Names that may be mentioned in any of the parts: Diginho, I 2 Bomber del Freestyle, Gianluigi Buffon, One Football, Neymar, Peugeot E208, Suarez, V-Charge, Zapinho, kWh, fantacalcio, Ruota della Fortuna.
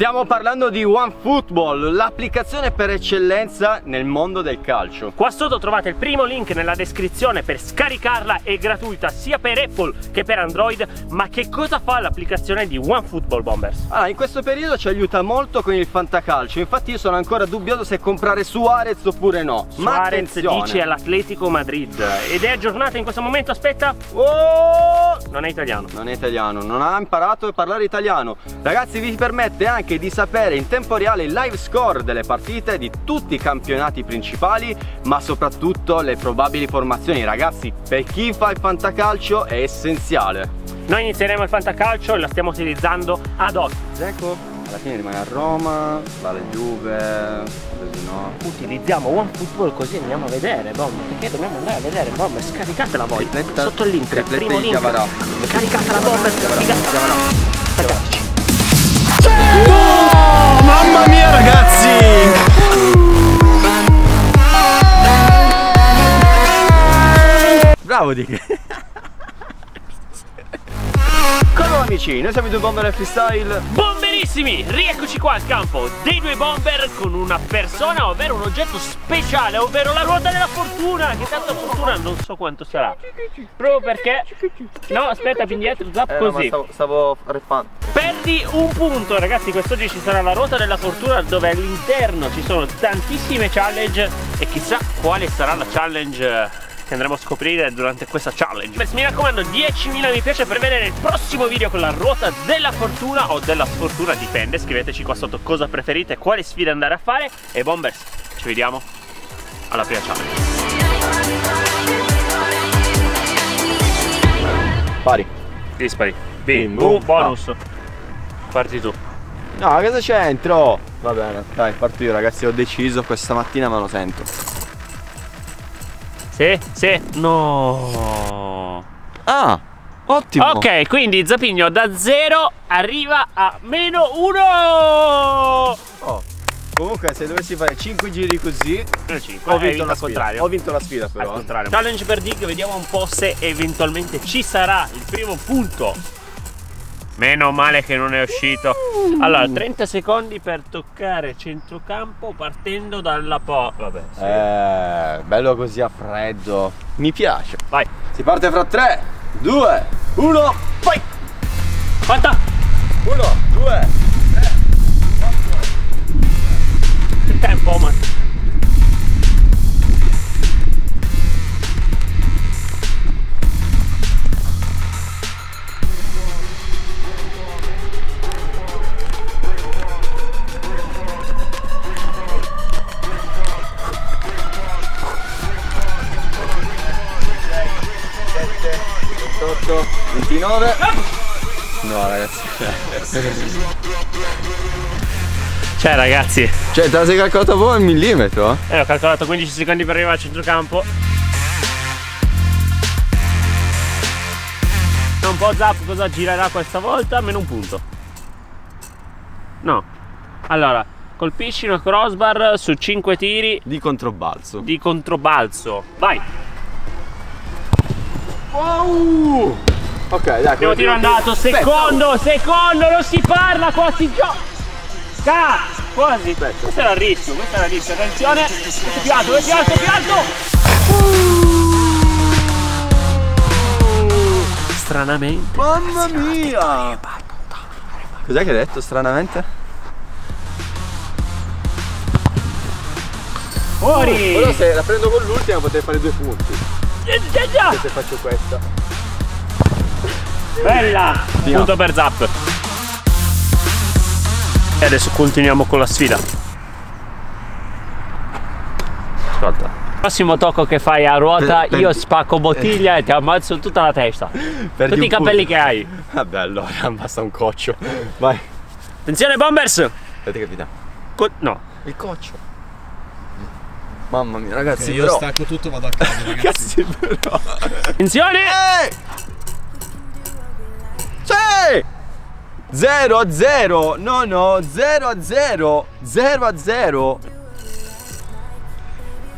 Stiamo parlando di One Football, l'applicazione per eccellenza nel mondo del calcio. Qua sotto trovate il primo link nella descrizione per scaricarla, è gratuita sia per Apple che per Android. Ma che cosa fa l'applicazione di One Football, Bombers? Ah, in questo periodo ci aiuta molto con il fantacalcio, infatti io sono ancora dubbioso se comprare Suarez oppure no. Suarez dice all'Atletico Madrid ed è aggiornata in questo momento, aspetta. Oh! Non è italiano. Non è italiano, non ha imparato a parlare italiano. Ragazzi, vi permette anche di sapere in tempo reale il live score delle partite di tutti i campionati principali, ma soprattutto le probabili formazioni. Ragazzi, per chi fa il fantacalcio è essenziale. Noi inizieremo il fantacalcio e la stiamo utilizzando ad hoc. Ecco, alla fine rimane a Roma, va alla Juve, così no. Utilizziamo One Football così andiamo a vedere, bomba. Perché dobbiamo andare a vedere, bomba? Scaricatela voi. Tripletta, sotto il link, primo link. Scaricatela, bomba, scaricatela. Oh, mamma mia ragazzi, bravo Dig. Ciao amici, noi siamo i due bomber freestyle. Bomberissimi, rieccoci qua al campo dei due bomber con una persona, ovvero un oggetto speciale, ovvero la ruota della fortuna. Che tanta fortuna non so quanto sarà, proprio perché... No, aspetta, più indietro, zap, così. No, stavo rappando. Perdi un punto, ragazzi. Quest'oggi ci sarà la ruota della fortuna, dove all'interno ci sono tantissime challenge e chissà quale sarà la challenge che andremo a scoprire durante questa challenge. Mi raccomando, 10.000 mi piace per vedere il prossimo video con la ruota della fortuna o della sfortuna, dipende. Scriveteci qua sotto cosa preferite, quale sfida andare a fare. E Bombers, ci vediamo alla prima challenge. Pari. Dispari. Bim, boom, bonus. No. Parti tu. No, cosa c'entro? Va bene, dai, parto io ragazzi, ho deciso questa mattina ma lo sento. No. Ah, ottimo. Ok, quindi Zapinho da 0 arriva a -1. Oh, comunque se dovessi fare 5 giri così 5. Ho vinto la sfida. Ho vinto la sfida però. Al contrario. Challenge per Dig, vediamo un po' se eventualmente ci sarà il primo punto. Meno male che non è uscito. Allora, 30 secondi per toccare centrocampo partendo dalla po'. Vabbè, sì. Bello così a freddo. Mi piace. Vai. Si parte fra 3, 2, 1, vai. Fatta. 1, 2, 3, 4. Il tempo, man. No ragazzi, cioè ragazzi, cioè te la sei calcolata voi al millimetro? Ho calcolato 15 secondi per arrivare al centrocampo. Non può Zap cosa girerà questa volta, meno un punto. No. Allora, colpisci una crossbar su 5 tiri di controbalzo. Di controbalzo. Vai. Wow. Ok, dai. Primo tiro andato, secondo, non si parla, qua si gioca. Cazzo, quasi. Questo era il rischio, questo era il rischio. Attenzione, questo è più alto, questo è più alto, Stranamente. Mamma mia. Cos'è che hai detto, stranamente? Fuori. Però se la prendo con l'ultima potrei fare 2 punti. Già. Se faccio questa. Bella! Dio. Punto per Zap. E adesso continuiamo con la sfida. Ascolta. Il prossimo tocco che fai a ruota io spacco bottiglia e ti ammazzo tutta la testa. Perdi tutti i capelli che hai. Vabbè, allora basta un coccio. Vai. Attenzione Bombers! Avete capito? No. Il coccio. Mamma mia ragazzi, io però... stacco tutto e vado a casa ragazzi. Però... Attenzione! Sì! 0-0. No, 0-0. 0-0.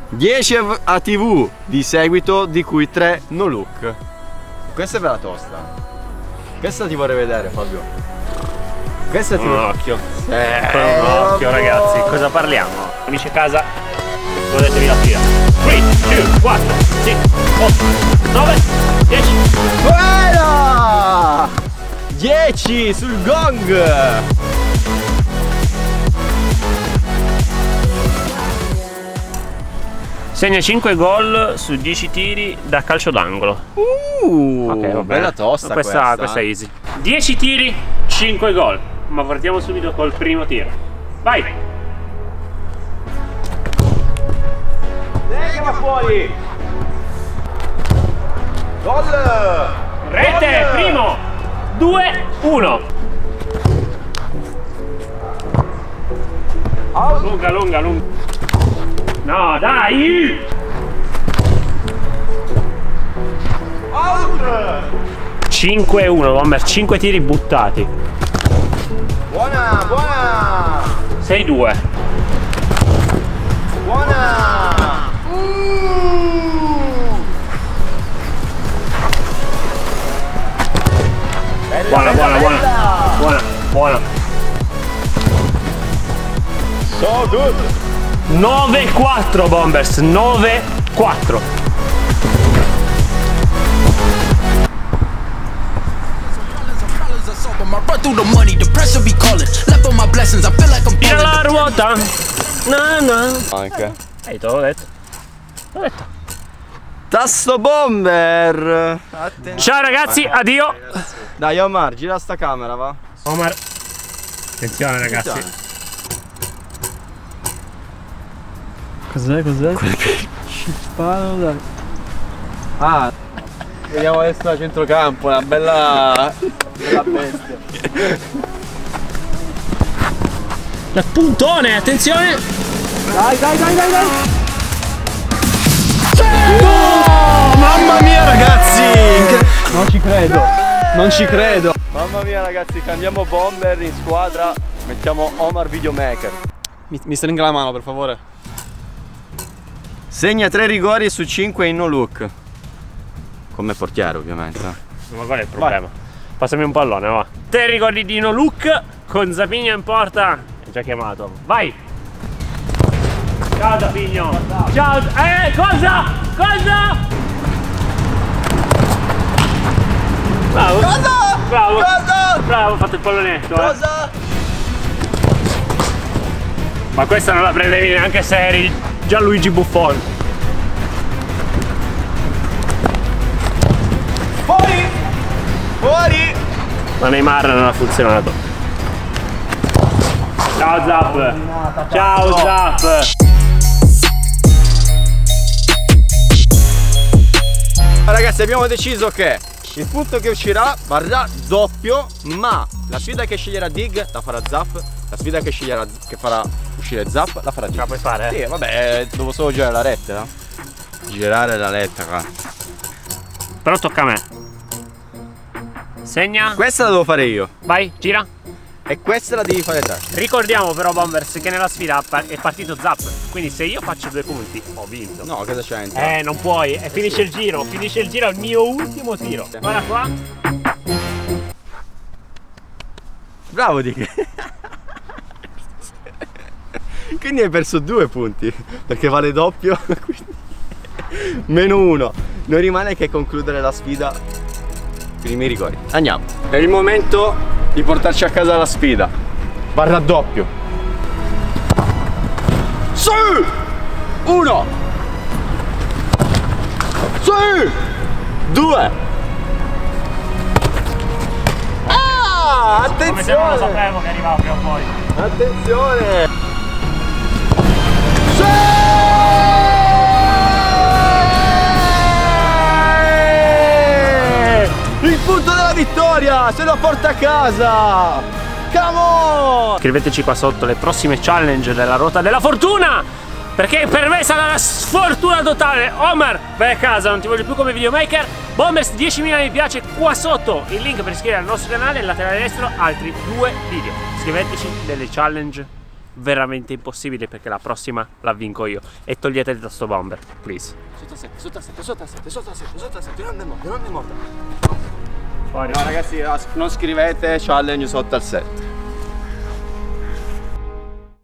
10 a TV di seguito, di cui 3 no look. Questa è per la tosta. Questa ti vorrei vedere, Fabio. Questo con un occhio. Con un occhio, ragazzi. Cosa parliamo? Amici a casa, godetevi la fila. 3, 2, 4, 6, 8, 9, 10. Buona! 10 sul gong! Segna 5 gol su 10 tiri da calcio d'angolo. Okay, bella tosta questa. Questa è easy. 10 tiri, 5 gol. Ma partiamo subito col primo tiro. Vai! Dai, va fuori! Gol! Rete, primo! 2-1. Lunga, lunga, lunga. No, dai! Out! 5-1, bomber, 5 tiri buttati. Buona, buona! 6-2. Buona! Bella, buona, bella, buona, bella. Buona, buona, buona. So good! 9-4 Bombers, 9-4. Tira la ruota. No, no. Anche. Te l'ho detto. L'ho detto. Tasto Bomber. Attenzione. Ciao ragazzi, addio. Dai Omar, gira sta camera, va. Omar. Attenzione ragazzi. Attenzione. Cos'è? Cos'è? Scippano dai. Ah, vediamo adesso a centrocampo, una bella, bella bestia. La puntone, attenzione! Dai, dai, dai, dai, dai! No! Mamma mia ragazzi! Non ci credo, non ci credo! Mamma mia ragazzi, cambiamo bomber in squadra, mettiamo Omar Videomaker. Mi stringa la mano per favore. Segna 3 rigori su 5 in no look. Come portiere ovviamente. Ma qual è il problema? Vai. Passami un pallone, va. 3 rigori di no look con Zapinho in porta. È già chiamato. Vai! Ciao Zapinho! Ciao! Cosa? Cosa? Bravo! Cosa? Bravo! Cosa? Bravo, ho fatto il pallonetto! Cosa? Ma questa non la prendevi neanche se eri Gianluigi Buffon. Fuori! Fuori! Ma Neymar non ha funzionato. Ciao Zap! Ciao Zap! Ragazzi, abbiamo deciso che il punto che uscirà varrà doppio, ma la sfida che sceglierà Dig la farà Zap, la sfida che sceglierà che farà uscire Zap la farà Dig. La puoi fare? Sì, vabbè, devo solo girare la retta, no? Girare la retta, cazzo. Però tocca a me. Segna. Questa la devo fare io. Vai, gira. E questa la devi fare te. Ricordiamo però Bombers che nella sfida è partito Zap, quindi se io faccio 2 punti ho vinto. No, cosa c'entra? Non puoi, e finisce il giro, finisce il giro al mio ultimo tiro. Guarda qua. Bravo Dick. Quindi hai perso 2 punti, perché vale doppio, quindi -1. Non rimane che concludere la sfida con i miei rigori. Andiamo. È il momento di portarci a casa la sfida. Barra doppio. Sì! 1. Sì! 2. Ah! Attenzione! Lo sapevo che arrivava prima o poi. Attenzione! Sì! Il punto della vittoria, se lo porta a casa! Come on! Scriveteci qua sotto le prossime challenge della ruota della fortuna! Perché per me sarà la sfortuna totale! Omar, vai a casa, non ti voglio più come videomaker! Bombers, 10.000 mi piace qua sotto! Il link per iscrivervi al nostro canale, laterale destro, altri 2 video. Scriveteci delle challenge veramente impossibili, perché la prossima la vinco io. E togliete il tasto bomber, please. Sotto a 7, sotto a 7, sotto a 7, sotto a 7, non è morta, non è morta. No ragazzi, non scrivete challenge sotto al set.